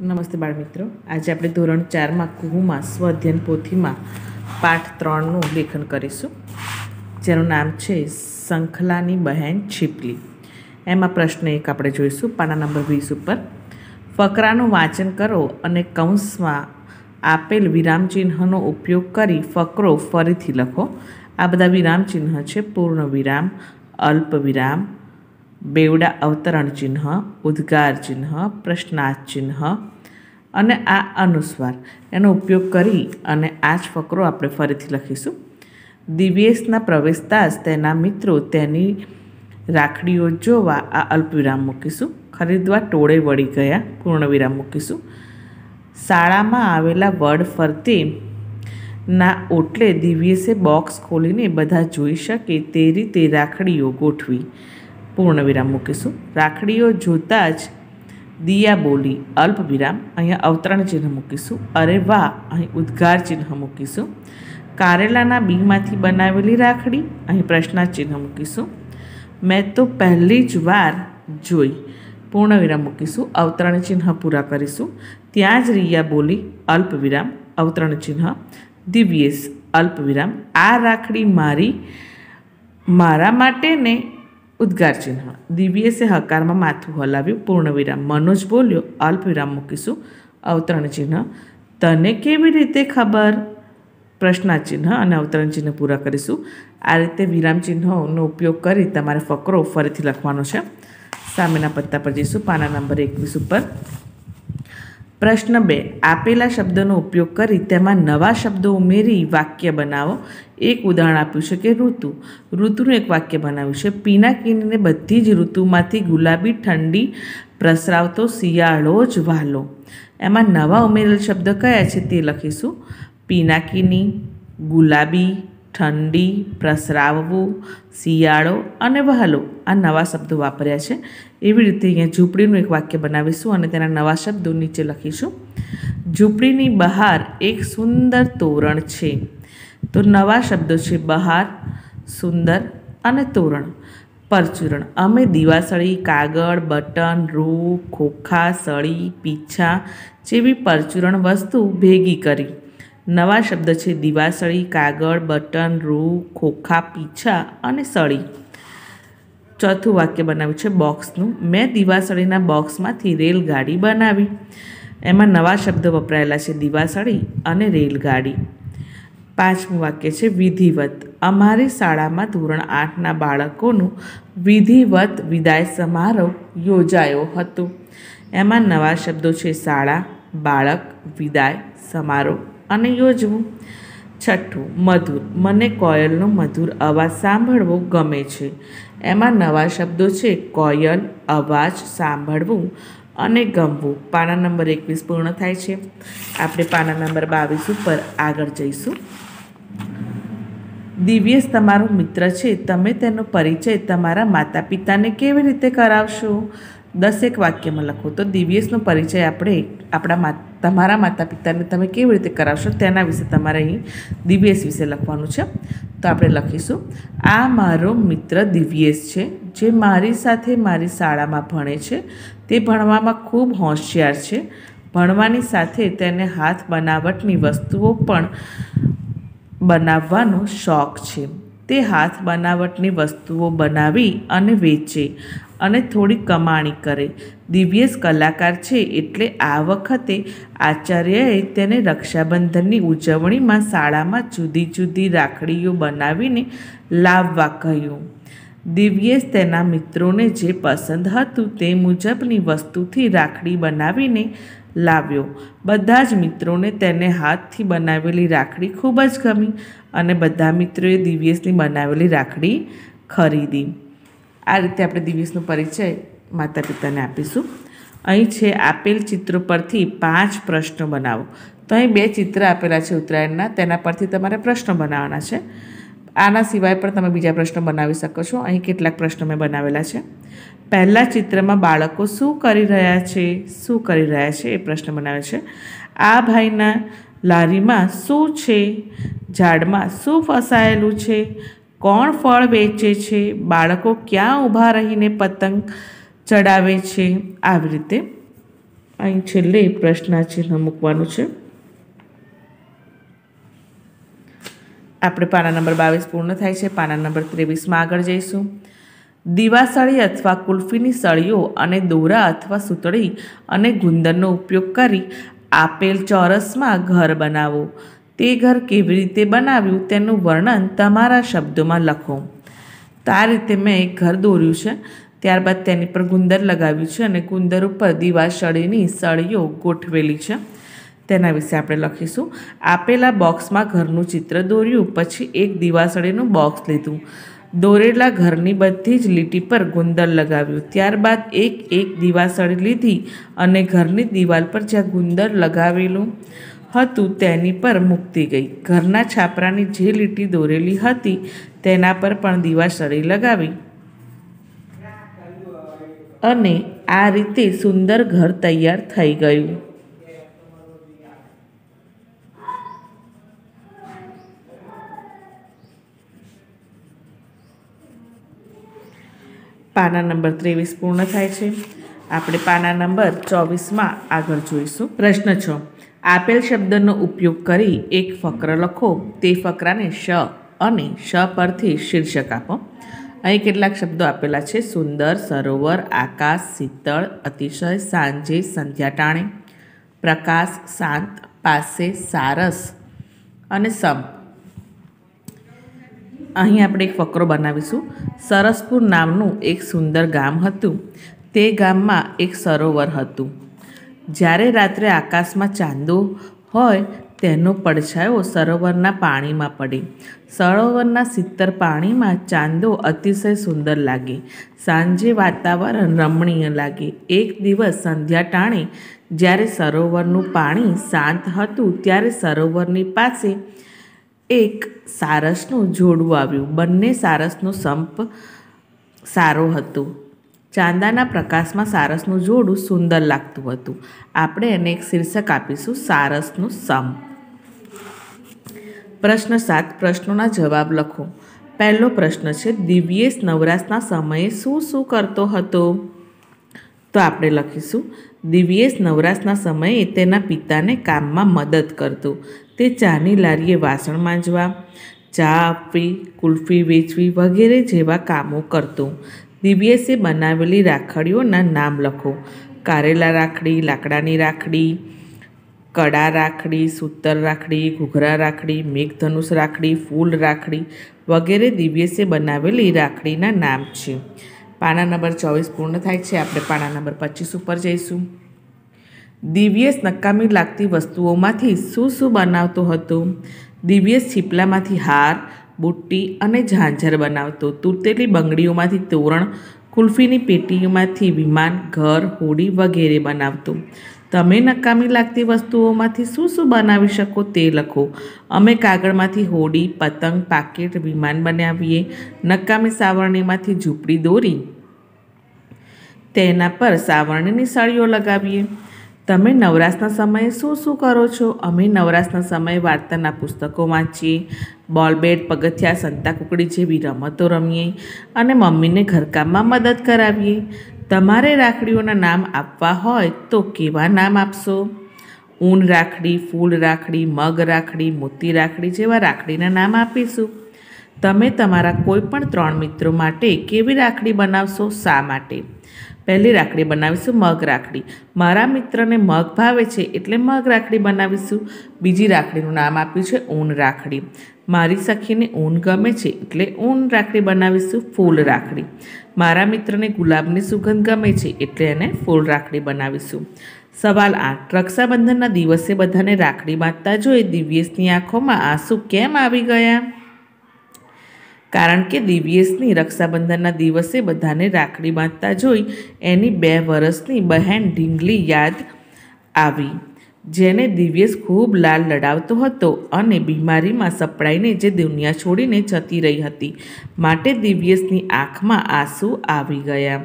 नमस्ते बाळमित्रो, आज आप धोरण 4 में कुहू में स्वअध्ययन पोथी में पाठ 3 नु लेखन करीशू, जेनु नाम है शंखला नी बहन छीपली। एमां प्रश्न 1 आपणे जोईशुं, पाना नंबर 20 पर फकरानुं वाचन करो अने कौंस में आपेल विरामचिह्नों उपयोग करी फकरो फरीथी लखो। आ बधा विरामचिह्न है पूर्ण विराम, अल्प विराम, बेवड़ा अवतरण चिन्ह, उद्गार चिन्ह, प्रश्नार्थ चिन्ह अने आ अनुस्वार। एनो उपयोग करी अने आज फकरो आपणे फरीथी लखीशुं। दिव्येशना प्रवेशता ज तेना मित्रों तेनी राखड़ीओ जोवा आ अल्पविराम मूकीशुं। खरीदवा टोळे वळी गया पूर्णविराम मूकीशुं। शाळामां आवेला वड फरते ना ओटले दिव्येशे बॉक्स खोलीने बधा जोई शके ते रीते राखड़ीओ गोठवी पूर्णविराम मूकीशुं। राखड़ीओ जोता ज दिया बोली अल्पविराम, अहींया अवतरण चिन्ह मूकीशुं। अरे वाह, अहीं उद्गार चिन्ह मूकीशुं। कारेलाना बीमांथी बनावेली राखड़ी, अहीं प्रश्नार्थ चिन्ह मूकीशुं। मैं तो पहली ज वार जोई पूर्णविराम मूकीशुं। अवतरण चिन्ह पूरा करीशुं। त्यां ज रिया बोली अल्पविराम, अवतरण चिन्ह, दिव्येश अल्पविराम, आ राखड़ी मारी मारा माटे ने उद्गार चिन्ह। दिव्येशे हकार में माथुं हलाव्युं पूर्णविराम। मनोज बोल्यो अल्पविराम मूकीशुं। अवतरण चिन्ह, तने केवी रीते खबर प्रश्नार्थ चिन्ह अने अवतरण चिन्ह पूरा करीशुं। आ रीते विराम चिन्होनो उपयोग करी तमारे फकरो फरीथी लखवानो छे। सामेना पत्ता पर जईशुं, पाना नंबर 21 पर। प्रश्न 2, आपेला शब्दों उपयोग करी तेमां नवा शब्दों उमेरी वाक्य बनावो। एक उदाहरण आप्युं छे कि ऋतु। ऋतुनुं एक वाक्य बनाव्युं छे, पीनाकिनीने बधी ज ऋतुमांथी गुलाबी ठंडी प्रसरावतो शियाळो ज वहालो। एमां नवा उमेरेल शब्द कया छे ते लखीशुं। पीनाकिनी, गुलाबी, ठंडी, प्रसराववुं, शियाळो अने वहालो, आ नवा शब्दों वापर्या छे। एवी रीते अहींया झूंपड़ीनुं एक वाक्य बनावीशुं अने तेना नवा शब्दों नीचे लखीशुं। झूंपड़ीनी बहार एक सुंदर तोरण छे। तो नवा शब्दों छे बहार, सुंदर अने तोरण। परचूरण, अमे दीवासळी, कागळ, बटन, रूं, खोखा, सळी, पीछा जेवी परचूरण वस्तु भेगी करी। नवा शब्द है दीवासळी, कागळ, बटन, रूं, खोखा, पीछा और सड़ी। चौथु वाक्य बनाव्युं छे बॉक्सनुं। मैं दीवासळीना बॉक्स मांथी रेलगाड़ी बनावी। एमां नवा शब्द वपरायेला छे दीवासळी अने रेलगाड़ी। पांचमुं वाक्य छे विधिवत। अमारी शाळामां धोरण 8 ना बाळकोनुं विधिवत विदाय समारोह योजायो हतो। एमां नवा शब्दों छे शाळा, बाळक, विदाय, समारोह अने योजवुं। छठ्ठुं मधुर। मने कोयलनो मधुर अवाज सांभळवो गमे छे। एमां नवा शब्दों छे कोयल, अवाज, सांभळवो अने गमवो। पाना नंबर 21 पूर्ण थाय छे। आपणे पाना नंबर 22 पर आगळ जईशुं। दिव्येश तमारो मित्र छे, तमे तेनो परिचय तमारा माता पिताने केवी रीते करावशो? 10 वाक्य में लखो। तो दिव्येशनो परिचय आपणे आपणा तमारा माता पिता ने तमे केवी रीते करावशो तेना विषे तमारे अहीं दिव्येश विषे लखवानुं छे। तो आपणे लखीशुं आ मारो मित्र दिव्येश छे, जे मारी साथे मारी शाळामां भणे छे। ते भणवामां खूब होशियार छे। भणवानी साथे तेने हाथ बनावटनी वस्तुओ पण बनाववानो शौक छे। ते हाथ बनावटनी वस्तुओ बनावी अने वेचे अने थोड़ी कमाणी करे। दिव्येश कलाकार छे एटले आ वखते आचार्यए तेने रक्षाबंधननी उजवणीमां शाळामां जुदी जुदी राखड़ीओ बनावीने लाववा कह्युं। दिव्येश तेना मित्रोने जे पसंद हतुं ते मुजबनी वस्तुथी राखड़ी बनावीने लाव्यो। बधा ज मित्रोने तेने हाथथी बनावेली राखड़ी खूब ज गमी अने बधा मित्रोए दिव्येशनी बनावेली राखड़ी खरीदी। आ रीते आपणे दिव्येशनो परिचय माता पिताने आपीशुं। અહીં છે આપેલ ચિત્રો પરથી 5 પ્રશ્નો બનાવો। તો અહીં 2 ચિત્ર આપેલા છે ઉત્તરાયણના, તેના પરથી તમારે પ્રશ્નો બનાવવાના છે। આના સિવાય પણ તમે બીજા પ્રશ્નો બનાવી શકો છો। અહીં કેટલાક પ્રશ્નો મેં બનાવેલા છે। પહેલા ચિત્રમાં બાળકો શું કરી રહ્યા છે એ પ્રશ્ન બનાવ્યો છે। આ ભાઈના લારીમાં શું છે? ઝાડમાં શું ફસાયેલું છે? કોણ ફળ વેચે છે? બાળકો ક્યાં ઊભા રહીને પતંગ ચડાવે છે? આવી રીતે અહીં છેલ્લે પ્રશ્નાચિહ્ન મૂકવાનું છે. આપણે પાના નંબર 22 પૂર્ણ થાય છે. પાના નંબર 23 માં આગળ જઈશું. દીવાસળી अथवा कुल्फीनी सड़ीओ अने दोरा अथवा सूतड़ी अने गुंदरनो उपयोग करी आपेल चौरस में घर बनावो। ते घर केवी रीते बनाव्युं तेनुं वर्णन तमारा शब्दों में लखो। तो आ रीते मैं एक घर दौर्यु छे, त्यारबाद तेनी पर गुंदर लगाव्यु छे अने गुंदर उपर दीवासळीनी सड़ीओ गोठवेली छे। तेना विषे आपणे लखीशुं आपेला बॉक्स में घरनुं चित्र दौर्युं, पछी एक दीवासळीनुं बॉक्स लीधुं, दौरेला घर की बधी ज लीटी पर गुंदर लगाव्यू, त्यारबाद एक एक दीवासळी लीधी और घर की दीवाल पर ज्या गुंदर लगावेलू हतुं तेनी पर मूकती गई। घरना छापरानी जे लीटी दौरेली हती तेना पर पण दीवासळी लगावी अने आ रीते सुंदर घर तैयार थई गयुं। पाना नंबर 23 पूर्ण थाय छे। आपणे पाना नंबर 24 में आगळ जोईशुं। प्रश्न 6 आपेल शब्दनो उपयोग करी एक फक्र लखो, ते फक्राने श अने श परथी शीर्षक आपो। अहीं केटलाक शब्दो आपेला छे: सुंदर, सरोवर, आकाश, शीतळ, अतिशय, सांजे, संध्याटाणे, प्रकाश, शांत, पासे, सारस अने सब। અહીં આપણે એક ફકરો બનાવીશું। સરસપુર નામનું એક સુંદર ગામ હતું, તે ગામમાં એક સરોવર હતું। જ્યારે રાત્રે આકાશમાં ચાંદો હોય તેનો પડછાયો સરોવરના પાણીમાં પડે, સરોવરના શીતળ પાણીમાં ચાંદો અતિશય સુંદર લાગે, સાંજે વાતાવરણ રમણીય લાગે। એક દિવસ સંધ્યાટાણે જ્યારે સરોવરનું પાણી શાંત હતું ત્યારે સરોવરની પાસે एक सारसનું જોડું આવ્યું, બંને સારસનો સંપ સારો હતો। ચાંદાના પ્રકાશમાં સારસનું જોડું સુંદર લાગતું હતું। આપણે એને એક શીર્ષક આપીશું: સારસનું સંપ। પ્રશ્ન 7 પ્રશ્નોના જવાબ લખો। પહેલો પ્રશ્ન છે: દિવ્યેશ નવરાશના સમયે શું શું કરતો હતો? તો આપણે લખીશું: દિવ્યેશ નવરાશના સમયે તેના પિતાને કામમાં મદદ કરતો, તે ચાની લારીએ વાસણ માંજવા, ચા આપવી, કુલ્ફી વેચવી વગેરે જેવા કામો કરતો। દિવ્યેશે બનાવેલી રાખડીઓના નામ લખો: કારેલા રાખડી, લાકડાની રાખડી, કડા રાખડી, સૂતર રાખડી, ઘૂઘરા રાખડી, મેઘધનુષ રાખડી, ફૂલ રાખડી વગેરે દિવ્યેશે બનાવેલી રાખડીના નામ છે। પાના નંબર 24 પૂર્ણ થાય છે। આપણે પાના નંબર 25 ઉપર જઈશું। દિવ્યેશ નકામી લાગતી વસ્તુઓમાંથી શું શું બનાવતો હતો? દિવ્યેશ છીપલામાંથી હાર, બુટ્ટી અને ઝાંઝર બનાવતો, તૂટેલી બંગડીઓમાંથી તોરણ, કુલ્ફીની પેટીઓમાંથી વિમાન, ઘર, હોડી વગેરે બનાવતો। તમે નકામી લાગતી વસ્તુઓમાંથી શું શું બનાવી શકો તે લખો। અમે કાગળમાંથી હોડી, પતંગ, પાકીટ, વિમાન બનાવીએ। નકામી સાવરણીમાંથી ઝૂંપડી દોરી તેના પર સાવરણીની સળીઓ લગાવીએ। તમે નવરાશના સમયે શું શું કરો છો? અમે નવરાશના સમયે વાર્તાના પુસ્તકો વાંચીએ, બોલ બેટ, પગથિયા, સંતાકુકડી જેવી રમતો રમીએ અને મમ્મીને ઘરકામમાં મદદ કરાવીએ। તમારે રાખડીઓના નામ આપવા હોય તો કેવા નામ આપશો? ઊન રાખડી, ફૂલ રાખડી, મગ રાખડી, મોતી રાખડી જેવા રાખડીના નામ આપીશું। તમે તમારા કોઈપણ 3 મિત્રો માટે કેવી રાખડી બનાવશો? શા માટે? पहली राखड़ी बनावीशुं मग राखड़ी, मारा मित्र ने मग भावे छे एटले मग राखड़ी बनावीशुं। बीजी राखड़ीनुं नाम आप्युं छे ऊन राखड़ी, मारी सखीने ऊन गमे छे एटले ऊन राखड़ी बनावीशुं। फूल राखड़ी, मारा मित्र ने गुलाबनी सुगंध गमे छे एटले एने फूल राखड़ी बनावीशुं। सवाल 8 रक्षाबंधनना दिवसे बधाने राखड़ी बांधता जोई दिव्येशनी आंखोमां आंसू केम आवी गया? कारण के दिव्येशनी रक्षाबंधनना दिवसे बधाने राखड़ी बांधता जोई एनी 2 वर्षनी बहन ढींगली याद आवी, जेने दिव्येश खूब लाल लड़ावतो हतो अने बीमारी में सपड़ाईने जे दुनिया छोड़ीने जती रही हती, माटे दिव्येशनी आँख में आंसू आवी गया।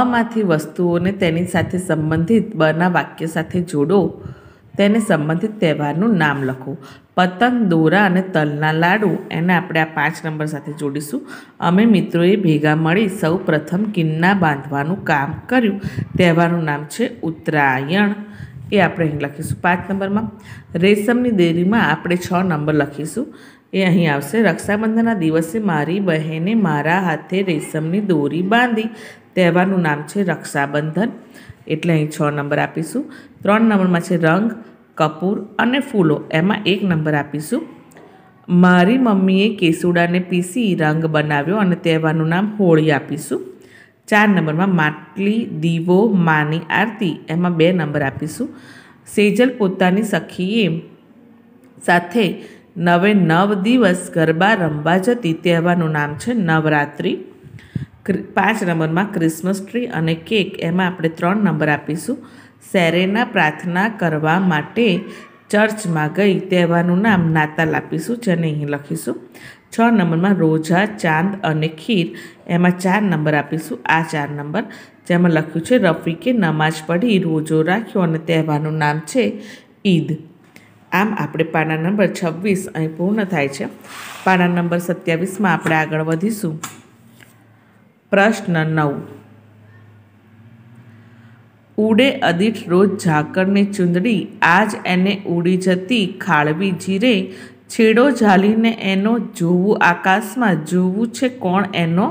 अमांथी वस्तुओने तेनी साथे संबंधित बना वाक्य साथे जोड़ो तेने संबंधित तहेवारनु नाम लखो। पतंग, दोरा अने तलना लाडू एने आपणे आ 5 नंबर साथे जोड़ीशुं। अमे मित्रोए भेगा मळी सौ प्रथम किन्ना बांधवानुं काम कर्युं। तहेवारनुं नाम छे उत्तरायण, ए आपणे अहीं लखीशुं 5 नंबर में। रेशमनी देरी में आपणे 6 नंबर लखीशुं, ए अहीं आवशे। रक्षाबंधनना दिवसे मारी बहेने मारा हाथे रेशमनी दोरी बांधी। तहेवारनुं नाम छे रक्षाबंधन, एटले अहीं 6 नंबर आपीशुं। 3 नंबर में छे रंग, कपूर अने फूलो, एमां 1 नंबर आपीशुं। मारी मम्मीए केसुडाने पीसी रंग बनाव्यो अने तहेवारनुं नाम होळी आपीशुं। 4 नंबर में માટली, दीवो, मानी आरती, एमां 2 नंबर आपीशुं। सेजल पोतानी सखीए साथे 9 दिवस गरबा रमवा जती। तहेवारनुं नाम छे नवरात्रि। 5 नंबर में क्रिस्मस ट्री अने केक, एमां आपणे 3 नंबर आपीशुं। सेरेना प्रार्थना करवा माटे चर्च में गई। तहेवारनुं नाम नाताल आपीशुं, जेने अहीं लखीशुं। 6 नंबर में रोजा, चांद अने खीर, एमां 4 नंबर आपीशुं। आ 4 नंबर जेमां लख्युं छे रफीके नमाज पढ़ी रोजो राख्यो अने तहेवारनुं नाम छे ईद। आम आपणे पाना नंबर 26 अहीं पूर्ण थाय छे। पाना नंबर 27 में आपणे आगळ वधीशुं। प्रश्न 9, उड़े अदीठ रोज झाकड़ ने चुंदड़ी, आज एने उड़ी जती खाड़वी जीरे। छेड़ो झाली ने एनो, जोवू आकाश में, जोवू छे कोण एनो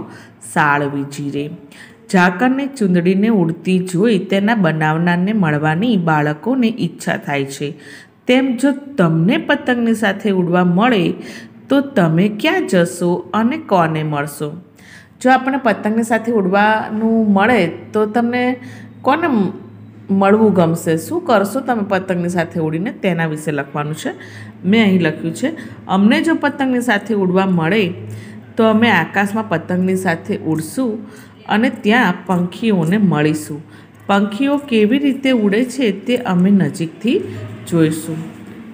साळवी जीरे। झाकड़ ने चुंदड़ी ने उड़ती जोई तेना बनावनार ने मळवानी बाळको ने इच्छा थाय छे। तेम जो तमने पतंग नी साथे उड़वा मळे तो तमे क्या जशो अने कोने मळशो? जो आपने पतंग साथे उड़वानुं मळे तो तमने कोने मळवुं गमशे? शुं करशो तमे पतंग साथे उड़ीने? तेना विशे लखवानुं छे। मैं अहीं लख्युं छे अमने जो पतंग साथे उड़वा मळे तो अमे आकाश में पतंग साथे उड़शुं अने त्यां पंखीओने मळीशुं। पंखीओ केवी रीते उड़े छे ते अमे नजीकथी जोईशुं।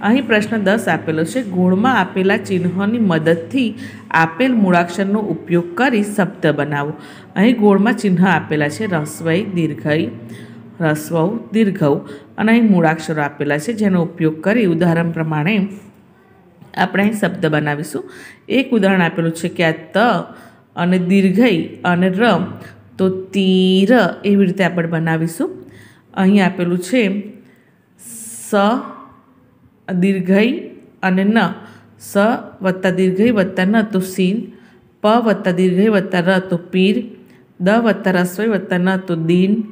अहीं प्रश्न 10 आपेलो छे। गुण में आपेला चिन्होनी मददथी आपेल मूळाक्षरनो उपयोग करी शब्द बनावो। अहीं गुण में चिन्ह आपेला छे ह्रस्वई, दीर्घई, ह्रस्वौ, दीर्घौ अने अहीं मूळाक्षरो आपेला छे, जेनो उपयोग करी उदाहरण प्रमाणे आपणे अहीं शब्द बनावीशुं। एक उदाहरण आपेलू छे कि आ त अने दीर्घई अने र तो तीर, एवी रीते आपणे बनावीशुं। अहीं आपेलू छे स दीर्घई अने न, स वत्ता दीर्घई वत्ता न तो सीन, प वत्ता दीर्घई वत्ता र तो पीर, द वत्ता रसोई वत्ता न तो दीन,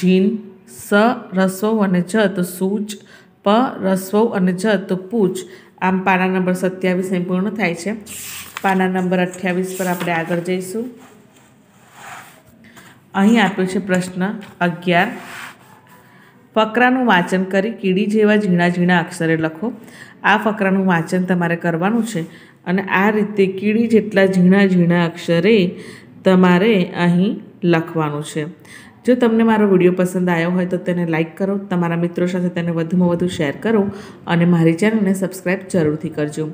जीन, स रसो अने ज तो सूच, प रसो अने ज तो पूछ। आम पाना नंबर 27 पूर्ण थाय छे। पाना नंबर 28 पर आपणे आगळ जईशुं। અહીં આપ્યો છે પ્રશ્ન 11, ફકરાનું વાંચન કરી કીડી જેવા ઝીણા ઝીણા અક્ષરે લખો। આ ફકરાનું વાંચન તમારે કરવાનું છે અને આ રીતે કીડી જેટલા ઝીણા ઝીણા અક્ષરે તમારે અહીં લખવાનું છે। જો તમને મારો વિડીયો પસંદ આવ્યો હોય તો તેને લાઇક કરો, તમારા મિત્રો સાથે તેને વધુમાં વધુ શેર કરો અને મારી ચેનલને સબસ્ક્રાઈબ જરૂરથી કરજો।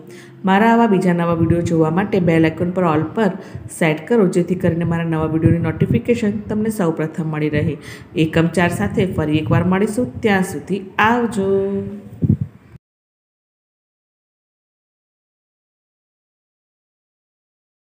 મારા આવા બીજા નવા વિડીયો જોવા માટે બેલ આઇકોન પર ઓલ પર સેટ કરો, જેથી કરીને મારા નવા વિડીયોની નોટિફિકેશન તમને સૌ પ્રથમ મળી રહે। એકમ 4 સાથે ફરી એકવાર મળીશું, ત્યાં સુધી આવજો।